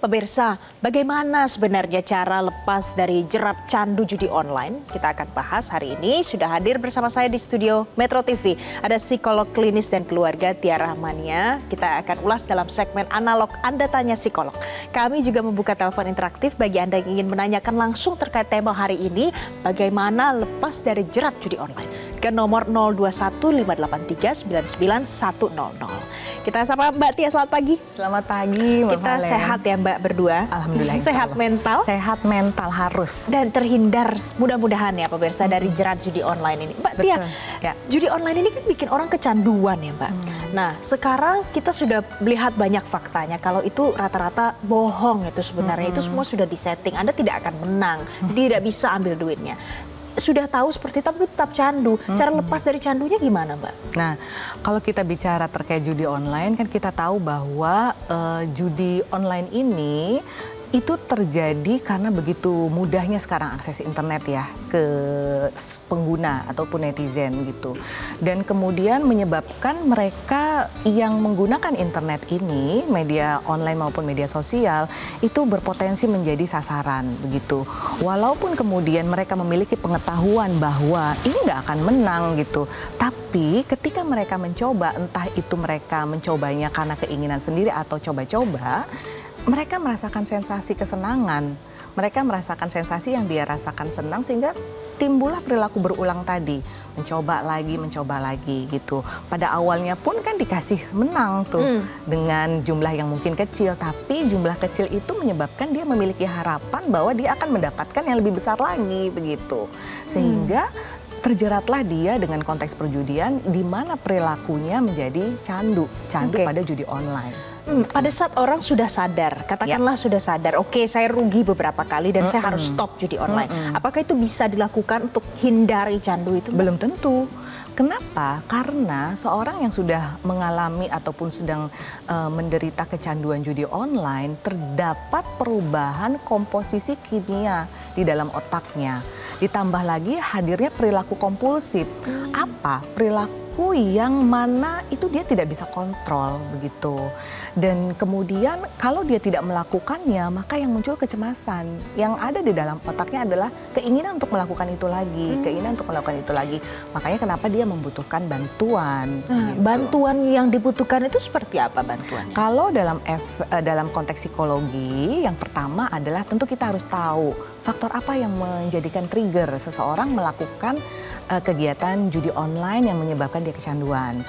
Pemirsa, bagaimana sebenarnya cara lepas dari jerat candu judi online? Kita akan bahas hari ini. Sudah hadir bersama saya di studio Metro TV. Ada psikolog klinis dan keluarga Tia Rahmania. Kita akan ulas dalam segmen analog Anda Tanya Psikolog. Kami juga membuka telepon interaktif bagi Anda yang ingin menanyakan langsung terkait tema hari ini. Bagaimana lepas dari jerat judi online? Ke nomor 021 583 99 100. Kita sapa Mbak Tia, selamat pagi. Selamat pagi. Kita sehat ya Mbak? Berdua, alhamdulillah. Sehat mental, harus, dan terhindar mudah-mudahan ya pemirsa dari jerat judi online ini. Mbak Tia, ya, judi online ini kan bikin orang kecanduan ya Mbak. Nah sekarang kita sudah melihat banyak faktanya kalau itu rata-rata bohong itu sebenarnya. Itu semua sudah disetting, Anda tidak akan menang, tidak bisa ambil duitnya. Sudah tahu seperti itu, tapi tetap candu. Cara lepas dari candunya gimana Mbak? Nah, kalau kita bicara terkait judi online kan kita tahu bahwa judi online ini itu terjadi karena begitu mudahnya sekarang akses internet ya ke pengguna ataupun netizen gitu. Dan kemudian menyebabkan mereka yang menggunakan internet ini, media online maupun media sosial, itu berpotensi menjadi sasaran begitu. Walaupun kemudian mereka memiliki pengetahuan bahwa ini nggak akan menang gitu, tapi ketika mereka mencoba, entah itu mereka mencobanya karena keinginan sendiri atau coba-coba, mereka merasakan sensasi kesenangan, mereka merasakan sensasi yang dia rasakan senang sehingga timbullah perilaku berulang tadi. Mencoba lagi gitu. Pada awalnya pun kan dikasih menang tuh dengan jumlah yang mungkin kecil. Tapi jumlah kecil itu menyebabkan dia memiliki harapan bahwa dia akan mendapatkan yang lebih besar lagi begitu. Sehingga terjeratlah dia dengan konteks perjudian di mana perilakunya menjadi candu pada judi online. Pada saat orang sudah sadar, katakanlah sudah sadar, oke, saya rugi beberapa kali dan saya harus stop judi online. Apakah itu bisa dilakukan untuk hindari candu itu? Belum tentu. Kenapa? Karena seorang yang sudah mengalami ataupun sedang menderita kecanduan judi online, terdapat perubahan komposisi kimia di dalam otaknya. Ditambah lagi hadirnya perilaku kompulsif. Apa? Perilaku yang mana itu dia tidak bisa kontrol begitu. Dan kemudian kalau dia tidak melakukannya, maka yang muncul kecemasan. Yang ada di dalam otaknya adalah keinginan untuk melakukan itu lagi, keinginan untuk melakukan itu lagi. Makanya kenapa dia membutuhkan bantuan. Gitu. Bantuan yang dibutuhkan itu seperti apa bantuannya? Kalau dalam konteks psikologi, yang pertama adalah tentu kita harus tahu faktor apa yang menjadikan trigger seseorang melakukan kegiatan judi online yang menyebabkan dia kecanduan.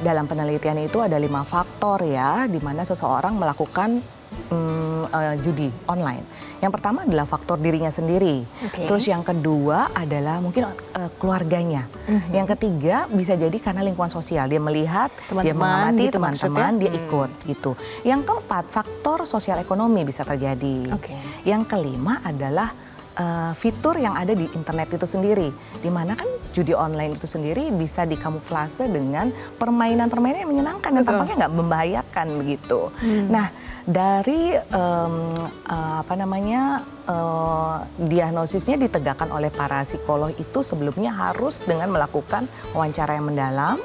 Dalam penelitian itu ada 5 faktor ya, di mana seseorang melakukan judi online. Yang pertama adalah faktor dirinya sendiri. Terus yang kedua adalah mungkin keluarganya. Yang ketiga bisa jadi karena lingkungan sosial. Dia melihat, dia mengamati teman-teman, dia ikut gitu. Yang keempat faktor sosial ekonomi bisa terjadi. Yang kelima adalah fitur yang ada di internet itu sendiri, di mana kan judi online itu sendiri bisa dikamuflase dengan permainan-permainan yang menyenangkan dan tampaknya nggak membahayakan begitu. Nah dari diagnosisnya ditegakkan oleh para psikolog itu sebelumnya harus dengan melakukan wawancara yang mendalam,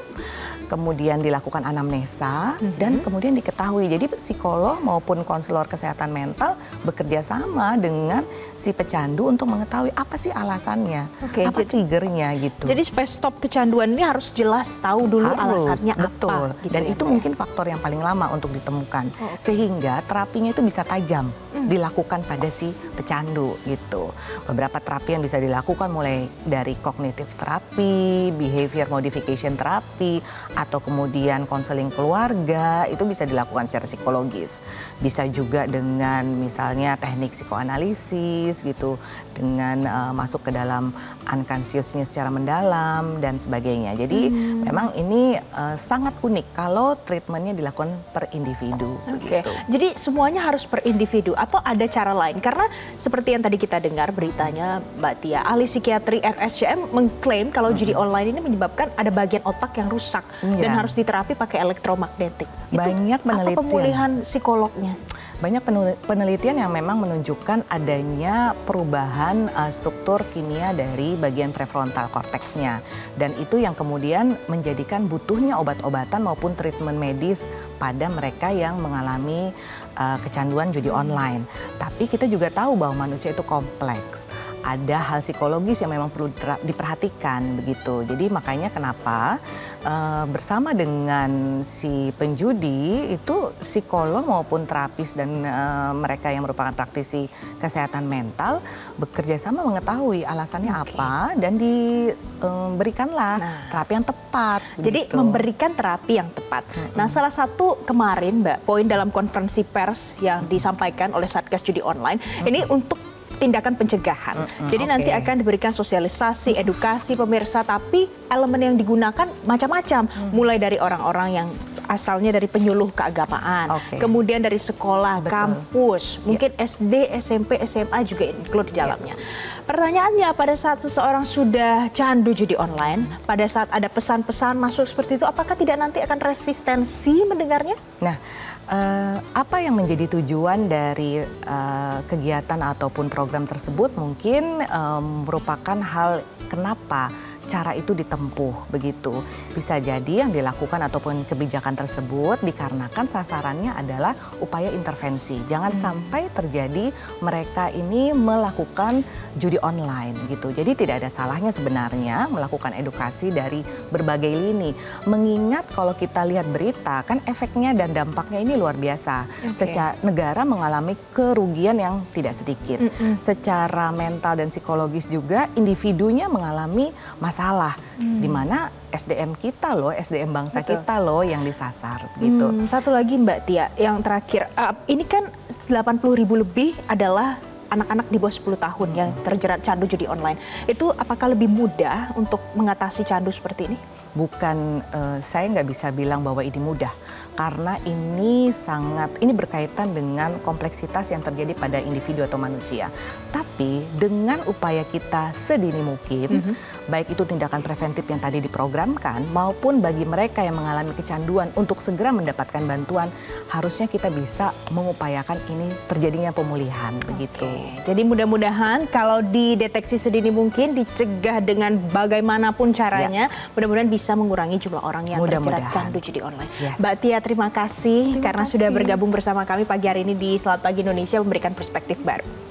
kemudian dilakukan anamnesa, dan kemudian diketahui. Jadi psikolog maupun konselor kesehatan mental bekerja sama dengan si pecandu untuk mengetahui apa sih alasannya, apa triggernya gitu. Jadi supaya stop kecanduan ini harus jelas tahu dulu alasannya apa. Gitu, dan itu mungkin faktor yang paling lama untuk ditemukan. Sehingga terapinya itu bisa tajam dilakukan pada si pecandu gitu. Beberapa terapi yang bisa dilakukan mulai dari kognitif terapi, behavior modification terapi, atau kemudian konseling keluarga, itu bisa dilakukan secara psikologis. Bisa juga dengan misalnya teknik psikoanalisis gitu, dengan masuk ke dalam unconscious-nya secara mendalam dan sebagainya. Jadi memang ini sangat unik kalau treatmentnya dilakukan per individu. Gitu. Jadi semuanya harus per individu atau ada cara lain? Karena seperti yang tadi kita dengar beritanya Mbak Tia, ahli psikiatri RSCM mengklaim kalau judi online ini menyebabkan ada bagian otak yang rusak dan harus diterapi pakai elektromagnetik. Banyak penelitian. Apa pemulihan psikolognya? Banyak penelitian yang memang menunjukkan adanya perubahan struktur kimia dari bagian prefrontal korteksnya. Dan itu yang kemudian menjadikan butuhnya obat-obatan maupun treatment medis pada mereka yang mengalami kecanduan judi online. Tapi kita juga tahu bahwa manusia itu kompleks. Ada hal psikologis yang memang perlu diperhatikan begitu. Jadi makanya kenapa bersama dengan si penjudi itu psikolog maupun terapis dan mereka yang merupakan praktisi kesehatan mental bekerja sama mengetahui alasannya apa dan diberikanlah terapi yang tepat. Jadi begitu, memberikan terapi yang tepat. Nah, salah satu kemarin Mbak, poin dalam konferensi pers yang disampaikan oleh Satgas Judi Online ini untuk tindakan pencegahan. Jadi nanti akan diberikan sosialisasi, edukasi pemirsa, tapi elemen yang digunakan macam-macam. Mulai dari orang-orang yang asalnya dari penyuluh keagamaan, kemudian dari sekolah, kampus, mungkin SD, SMP, SMA juga include di dalamnya. Pertanyaannya, pada saat seseorang sudah candu judi online, pada saat ada pesan-pesan masuk seperti itu, apakah tidak nanti akan resistensi mendengarnya? Nah, apa yang menjadi tujuan dari kegiatan ataupun program tersebut mungkin merupakan hal kenapa cara itu ditempuh begitu. Bisa jadi yang dilakukan ataupun kebijakan tersebut dikarenakan sasarannya adalah upaya intervensi. Jangan sampai terjadi mereka ini melakukan judi online gitu. Jadi tidak ada salahnya sebenarnya melakukan edukasi dari berbagai lini. Mengingat kalau kita lihat berita kan efeknya dan dampaknya ini luar biasa. Secara negara mengalami kerugian yang tidak sedikit. Secara mental dan psikologis juga individunya mengalami masalah. Dimana SDM kita loh, SDM bangsa kita loh yang disasar gitu. Satu lagi Mbak Tia, yang terakhir, ini kan 80.000 lebih adalah anak-anak di bawah 10 tahun yang terjerat candu judi online. Itu apakah lebih mudah untuk mengatasi candu seperti ini? Bukan, saya nggak bisa bilang bahwa ini mudah, karena ini sangat, ini berkaitan dengan kompleksitas yang terjadi pada individu atau manusia. Tapi dengan upaya kita sedini mungkin, baik itu tindakan preventif yang tadi diprogramkan, maupun bagi mereka yang mengalami kecanduan untuk segera mendapatkan bantuan, harusnya kita bisa mengupayakan ini terjadinya pemulihan begitu. Jadi mudah-mudahan kalau dideteksi sedini mungkin, dicegah dengan bagaimanapun caranya, mudah-mudahan bisa mengurangi jumlah orang yang terjerat candu judi online. Mbak Tia, terima kasih karena sudah bergabung bersama kami pagi hari ini di Selamat Pagi Indonesia, memberikan perspektif baru.